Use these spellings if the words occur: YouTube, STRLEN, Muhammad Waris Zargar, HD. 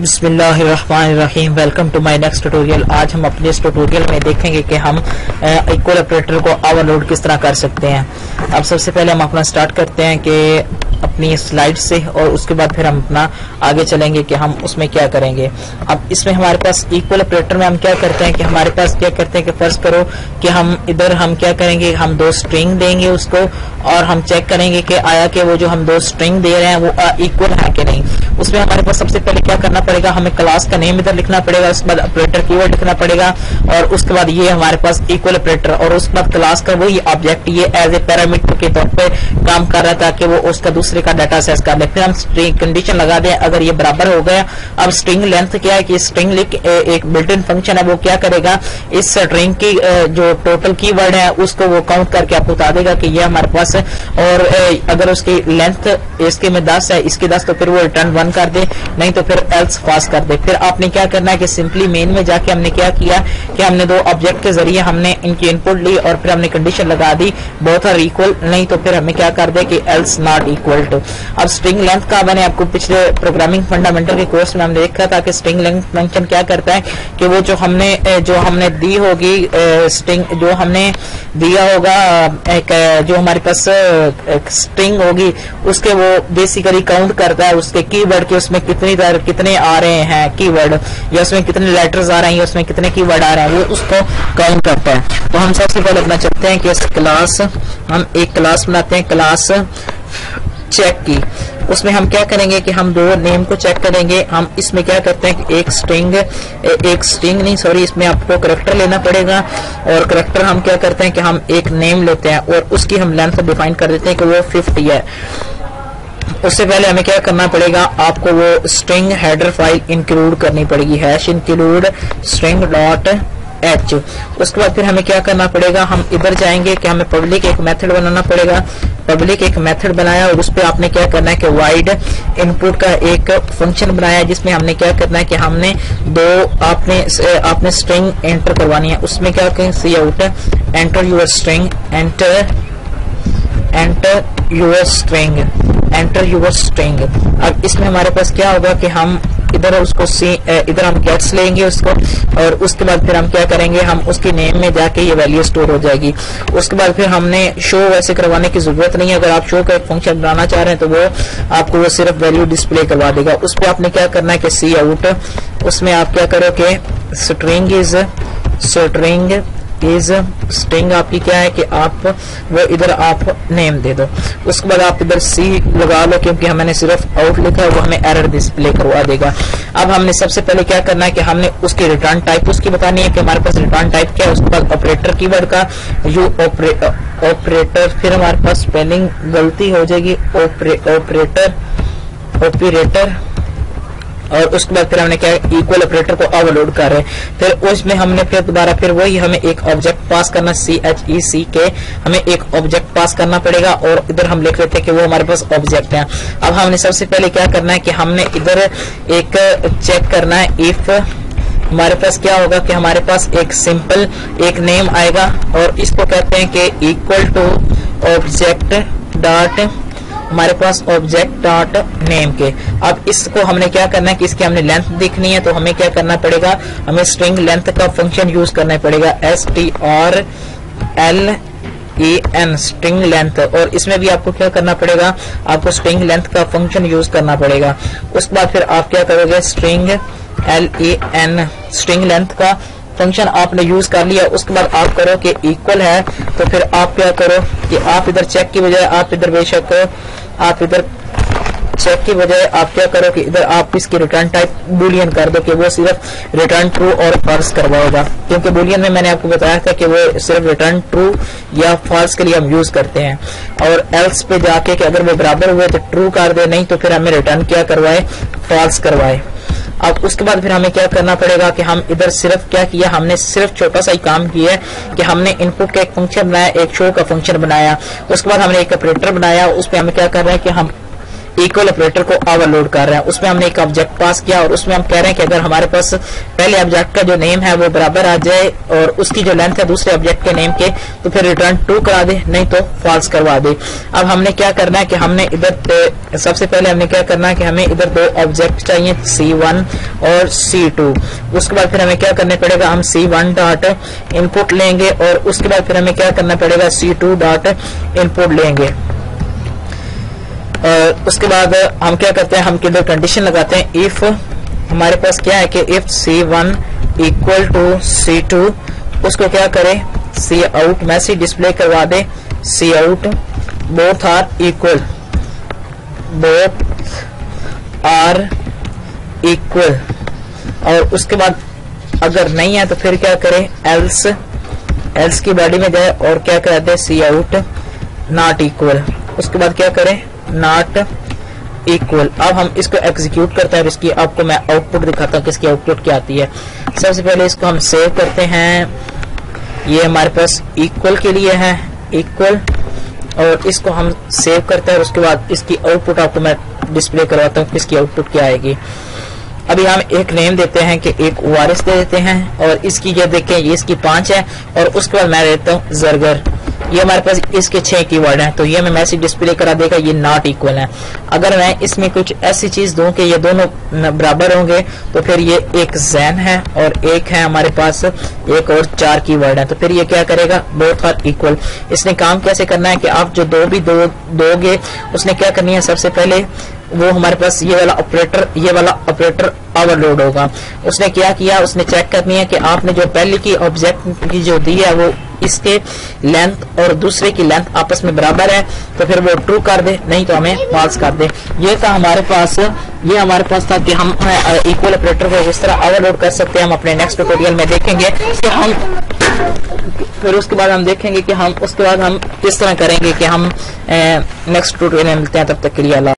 बिस्मिल्लाहिर्रहमानिर्रहीम। Welcome to my next tutorial. आज हम अपने इस ट्यूटोरियल में देखेंगे कि हम इक्वल ऑपरेटर को ओवरलोड किस तरह कर सकते हैं। अब सबसे पहले हम अपना स्टार्ट करते हैं कि अपनी स्लाइड से, और उसके बाद फिर हम अपना आगे चलेंगे कि हम उसमें क्या करेंगे। अब इसमें हमारे पास इक्वल ऑपरेटर में हम क्या करते हैं कि फर्ज करो कि हम इधर क्या करेंगे, हम दो स्ट्रिंग देंगे उसको, और हम चेक करेंगे कि आया कि वो जो हम दो स्ट्रिंग दे रहे हैं वो इक्वल है कि नहीं। उसमें हमारे पास सबसे पहले क्या करना पड़ेगा, हमें क्लास का नेम इधर लिखना पड़ेगा, उसके बाद ऑपरेटर कीवर्ड लिखना पड़ेगा, और उसके बाद ये हमारे पास इक्वल ऑपरेटर, और उसके बाद क्लास का वही ऑब्जेक्ट ये एज ए पैरामीटर के तौर पर काम कर रहा है ताकि वो उसका दूसरे का डाटा सेस कर ले। फिर हम स्ट्रिंग कंडीशन लगा दें, अगर ये बराबर हो गया। अब स्ट्रिंग लेंथ क्या है कि स्ट्रिंग एक बिल्ट इन फंक्शन है, वो क्या करेगा इस स्ट्रिंग की जो टोटल कीवर्ड है उसको वो काउंट करके आपको बता देगा कि ये हमारे पास है, और अगर उसकी लेंथ इसके में 10 है, इसके 10 तो फिर वो रिटर्न 1 कर दे, नहीं तो फिर एल्स पास कर दे। फिर आपने क्या करना है कि सिंपली मेन में जाके हमने क्या किया कि हमने दो ऑब्जेक्ट के जरिए हमने इनकी इनपुट ली और फिर हमने कंडीशन लगा दी बोथ आर इक्वल, नहीं तो फिर हमें क्या कर दे कि एल्स नॉट इक्वल टू। अब स्ट्रिंग लेंथ का मैंने आपको पिछले प्रोग्रामिंग फंडामेंटल के कोर्स में हमने देखा था कि स्ट्रिंग लेंथ फंक्शन क्या करता है कि वो जो हमने दी होगी स्ट्रिंग, जो हमने दिया होगा जो हमारे पास स्ट्रिंग होगी उसके वो बेसिकली काउंट करता है उसके कीवर्ड के, उसमें कितने आ रहे हैं कीवर्ड, या उसमें कितने लेटर्स आ रहे हैं, या उसमें कितने कीवर्ड आ रहे हैं, वो उसको काउंट करता है। तो हम सबसे पहले अपना चलते हैं कि क्लास, हम एक क्लास बनाते हैं क्लास चेक की। उसमें हम क्या करेंगे कि हम दो नेम को चेक करेंगे। हम इसमें क्या करते हैं कि एक स्ट्रिंग नहीं सॉरी इसमें आपको करैक्टर लेना पड़ेगा, और करैक्टर हम क्या करते हैं कि हम एक नेम लेते हैं और उसकी हम लेंथ डिफाइन कर देते हैं कि वो 50 है। उससे पहले हमें क्या करना पड़ेगा, आपको वो स्ट्रिंग हेडर फाइल इंक्लूड करनी पड़ेगी, hash include string dot h. उसके बाद फिर हमें क्या करना पड़ेगा, हम इधर जाएंगे कि हमें पब्लिक एक मेथड बनाना पड़ेगा। पब्लिक एक मेथड बनाया और उस पर आपने क्या करना है कि वाइड इनपुट का एक फंक्शन बनाया, जिसमें हमने क्या करना है कि हमने आपने स्ट्रिंग एंटर करवानी है। उसमें क्या करें cout enter your string enter your string. अब इसमें हमारे पास क्या होगा कि हम इधर उसको इधर हम गेट्स लेंगे उसको, और उसके बाद फिर हम क्या करेंगे, हम उसके नेम में जाके ये वैल्यू स्टोर हो जाएगी। उसके बाद फिर हमने शो वैसे करवाने की जरूरत नहीं है, अगर आप शो का एक फंक्शन बनाना चाह रहे हैं तो वो आपको वो सिर्फ वैल्यू डिस्प्ले करवा देगा। उस पर आपने क्या करना है कि सी आउट, उसमें आप क्या करो कि स्ट्रिंग आपकी क्या है कि आप वो इधर आप नेम दे दो। उसके बाद आप इधर सी लगा लो, क्योंकि हमने सिर्फ आउट लिखा है, वो हमें एरर डिस्प्ले करवा देगा। अब हमने सबसे पहले क्या करना है कि हमने उसकी रिटर्न टाइप उसकी बतानी है कि हमारे पास रिटर्न टाइप क्या है। उसके बाद ऑपरेटर कीवर्ड का यू ऑपरेटर, फिर हमारे पास स्पेलिंग गलती हो जाएगी ऑपरेटर, और उसके बाद फिर हमने क्या इक्वल ऑपरेटर को ओवरलोड कर रहे हैं। फिर उसमें हमने फिर दोबारा फिर वही हमें एक ऑब्जेक्ट पास करना, CHECK हमें एक ऑब्जेक्ट पास करना पड़ेगा, और इधर हम लिख लेते हैं कि वो हमारे पास ऑब्जेक्ट है। अब हमने सबसे पहले क्या करना है कि हमने इधर एक चेक करना है, इफ हमारे पास क्या होगा कि हमारे पास एक सिंपल एक नेम आएगा, और इसको कहते हैं कि इक्वल टू ऑब्जेक्ट डॉट हमारे पास ऑब्जेक्ट डॉट नेम के। अब इसको हमने क्या करना है कि इसकी हमने लेंथ देखनी है, तो हमें क्या करना पड़ेगा, हमें स्ट्रिंग लेंथ का फंक्शन यूज करना पड़ेगा STRLEN स्ट्रिंग लेंथ, और इसमें भी आपको क्या करना पड़ेगा, आपको स्ट्रिंग लेंथ का फंक्शन यूज करना पड़ेगा। उसके बाद फिर आप क्या करोगे स्ट्रिंग LEN स्ट्रिंग लेंथ का फंक्शन आपने यूज कर लिया। उसके बाद आप करो कि इक्वल है, तो फिर आप क्या करो कि आप इधर चेक की बजाय आप क्या करो कि इधर आप इसकी रिटर्न टाइप बूलियन कर दो कि वो सिर्फ रिटर्न ट्रू और फॉल्स करवाएगा, क्योंकि बूलियन में मैंने आपको बताया था कि वो सिर्फ रिटर्न ट्रू या फॉल्स के लिए हम यूज करते हैं। और एल्स पे जाके कि अगर वो बराबर हुए तो ट्रू कर दे, नहीं तो फिर हमें रिटर्न क्या करवाए, फॉल्स करवाए। अब उसके बाद फिर हमें क्या करना पड़ेगा कि हम इधर सिर्फ क्या किया, हमने सिर्फ छोटा सा ही काम किया कि हमने इनपुट का एक फंक्शन बनाया, एक शो का फंक्शन बनाया, उसके बाद हमने एक ऑपरेटर बनाया। उस पर हमें क्या करना है कि हम इक्वल ऑपरेटर को ओवरलोड कर रहे हैं। उसमें हमने एक ऑब्जेक्ट पास किया और उसमें हम कह रहे हैं कि अगर हमारे पास पहले ऑब्जेक्ट का जो नेम है वो बराबर आ जाए और उसकी जो लेंथ है दूसरे ऑब्जेक्ट के नेम के, तो फिर रिटर्न ट्रू करा दे, नहीं तो फॉल्स करवा दे। अब हमने क्या करना है कि हमने इधर सबसे पहले हमने क्या करना है कि हमें इधर दो ऑब्जेक्ट चाहिए C1 और C2। उसके बाद फिर हमें क्या करना पड़ेगा, हम C1 डॉट इनपुट लेंगे और उसके बाद फिर हमें क्या करना पड़ेगा C2 डॉट इनपुट लेंगे। और उसके बाद हम क्या करते हैं, हम किधर कंडीशन लगाते हैं, इफ हमारे पास क्या है कि if C1 equal to C2 उसको क्या करें सी आउट मैसेज डिस्प्ले करवा दे, cout both are equal, both are equal. और उसके बाद अगर नहीं है तो फिर क्या करें एल्स, एल्स की बॉडी में जाए और क्या करा दे सी आउट नॉट इक्वल। उसके बाद क्या करें नॉट इक्वल। अब हम इसको एग्जीक्यूट करते हैं और इसकी आपको मैं आउटपुट दिखाता हूँ कि इसकी आउटपुट क्या आती है। सबसे पहले इसको हम सेव करते हैं, ये हमारे पास इक्वल के लिए है इक्वल, और इसको हम सेव करते हैं और उसके बाद इसकी आउटपुट आपको मैं डिस्प्ले करवाता हूँ कि इसकी आउटपुट क्या आएगी। अभी हम एक नेम देते हैं कि एक वारिस दे देते हैं और इसकी ये देखें ये इसकी 5 है और उसके बाद मैं देता हूँ जरगर, ये हमारे पास इसके 6 कीवर्ड हैं, तो ये मैं मैसेज डिस्प्ले करा देगा ये नॉट इक्वल है। अगर मैं इसमें कुछ ऐसी चीज दूं कि ये दोनों बराबर होंगे तो फिर ये एक जैन है और एक है हमारे पास एक और 4 कीवर्ड है, तो फिर ये क्या करेगा बोथ आर इक्वल। इसने काम कैसे करना है कि आप जो दो भी दोगे उसने क्या करनी है, सबसे पहले वो हमारे पास ये वाला ऑपरेटर ओवरलोड होगा। उसने क्या किया, उसने चेक करनी है कि आपने जो पहले की ऑब्जेक्ट की जो दी है वो इसके लेंथ और दूसरे की लेंथ आपस में बराबर है, तो फिर वो ट्रू कर दे, नहीं तो हमें फॉल्स कर दे। ये था हमारे पास, ये हमारे पास था कि हम इक्वल ऑपरेटर को इस तरह ओवरलोड कर सकते हैं। हम अपने नेक्स्ट ट्यूटोरियल में देखेंगे कि हम फिर उसके बाद हम देखेंगे कि हम उसके बाद हम किस तरह करेंगे कि हम नेक्स्ट ट्यूटोरियल में मिलते हैं। तब तक के लिए